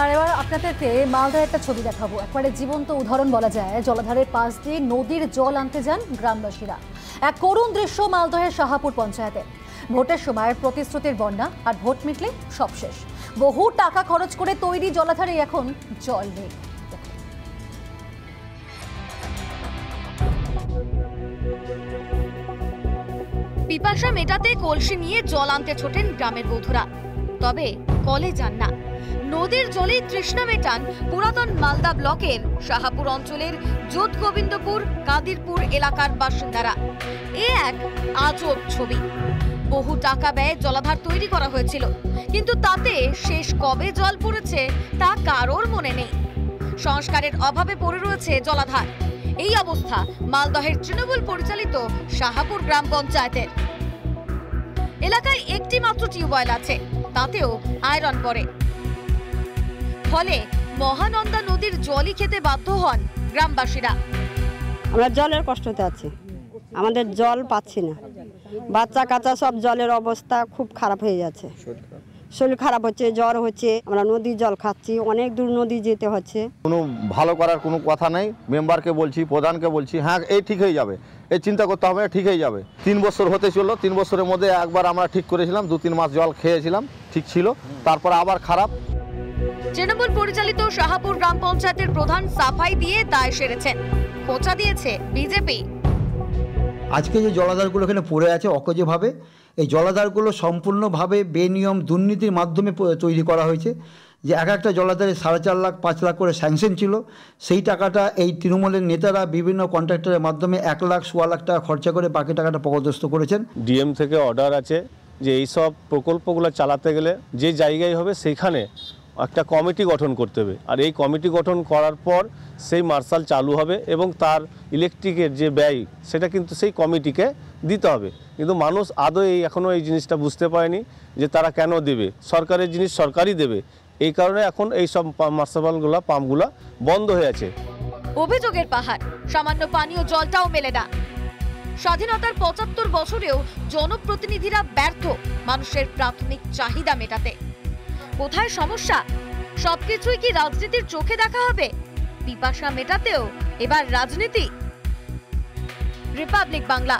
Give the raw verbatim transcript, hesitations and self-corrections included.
আর এবার আপনাদেরকে মালদার একটা ছবি দেখাবো, একবারে জীবন্ত উদাহরণ বলা যায়। জলাধারের পাশ দিয়ে নদীর জল আনতে যান গ্রামবাসীরা। এক করুণ দৃশ্য মালদহের শাহাপুর পঞ্চায়েতে। ভোটের সময় প্রতিশ্রুতির বন্যা, আর ভোট মিটলে সব শেষ। বহু টাকা খরচ করে তৈরি জলাধারে এখন জল নেই। পিপাসা মেটাতে কলসি নিয়ে জল আনতে ছোটেন গ্রামের বধুরা, তবে কলে যান না, নদীর জলে তৃষ্ণা মেটান। পুরাতন মালদা ব্লকের শাহাপুর অঞ্চলের যোধ গোবিন্দপুর কাদিরপুর এলাকার বাসিন্দারা। এ এক আজব ছবি। বহু টাকা ব্যয়ে জলাধার তৈরি করা হয়েছিল, কিন্তু তাতে শেষ কবে জল পড়েছে তা কারোর মনে নেই। সংস্কারের অভাবে পড়ে রয়েছে জলাধার। এই অবস্থা মালদহের তৃণমূল পরিচালিত শাহাপুর গ্রাম পঞ্চায়েতের। এলাকায় একটি মাত্র টিউবওয়েল আছে, তাতেও আয়রন পড়ে। ফলে মহানন্দা নদীর জলই খেতে বাধ্য হন গ্রামবাসীরা। আমরা জলের কষ্টতে আছি, আমাদের জল পাচ্ছি না। বাচ্চা কাচ্চা সব জলের অবস্থা খুব খারাপ হয়ে যাচ্ছে, শরীর খারাপ হচ্ছে, জ্বর হচ্ছে। আমরা নদীর জল খাচ্ছি, অনেক দূর নদী যেতে হচ্ছে। কোনো ভালো করার কোনো কথা নেই। মেম্বারকে বলছি, প্রধানকে বলছি, হ্যাঁ এই ঠিক হয়ে যাবে, এই চিন্তা করতে হবে, ঠিক হয়ে যাবে। তিন বছর হতে চললো, তিন বছরের মধ্যে একবার আমরা ঠিক করেছিলাম, দু তিন মাস জল খেয়েছিলাম, ঠিক ছিল, তারপর আবার খারাপ। তৃণমূল পরিচালিত শাহাপুর গ্রাম পঞ্চায়েতের প্রধান সাফাই দিয়ে দায় সেরেছেন, খোঁচা দিয়েছে বিজেপি। আজকে যে জলাধারগুলো এখানে পড়ে আছে অকেজোভাবে, এই জলাধারগুলো সম্পূর্ণভাবে বেনিয়ম দুর্নীতির মাধ্যমে তৈরি করা হয়েছে। যে এক একটা জলাধারে সাড়ে চার লাখ পাঁচ লাখ করে স্যাংশন ছিল, সেই টাকাটা এই তৃণমূলের নেতারা বিভিন্ন কন্ট্রাক্টরের মাধ্যমে এক লাখ সোয়া লাখ টাকা খরচা করে বাকি টাকাটা পকদস্থ করেছেন। ডিএম থেকে অর্ডার আছে যে এইসব প্রকল্পগুলো চালাতে গেলে যে জায়গায় হবে সেইখানে একটা কমিটি গঠন করতে হবে, আর এই কমিটি গঠন করার পর সেই মার্শাল চালু হবে এবং তার ইলেকট্রিকের যে ব্যয় সেটা কিন্তু সেই কমিটিকে দিতে হবে। কিন্তু মানুষ আদৌ এই এখনও এই জিনিসটা বুঝতে পারেনি যে তারা কেন দেবে, সরকারের জিনিস সরকারই দেবে। এই কারণে এখন এই সব মার্শালগুলো পাম্পগুলো বন্ধ হয়ে আছে। অভিযোগের পাহাড়, সামান্য পানীয় জলটাও মেলে না। স্বাধীনতার পঁচাত্তর বছরেও জনপ্রতিনিধিরা ব্যর্থ মানুষের প্রাথমিক চাহিদা মেটাতে। কোথায় সমস্যা? সবকিছুই কি রাজনীতির চোখে দেখা হবে? পিপাসা মেটাতেও এবার রাজনীতি? রিপাবলিক বাংলা।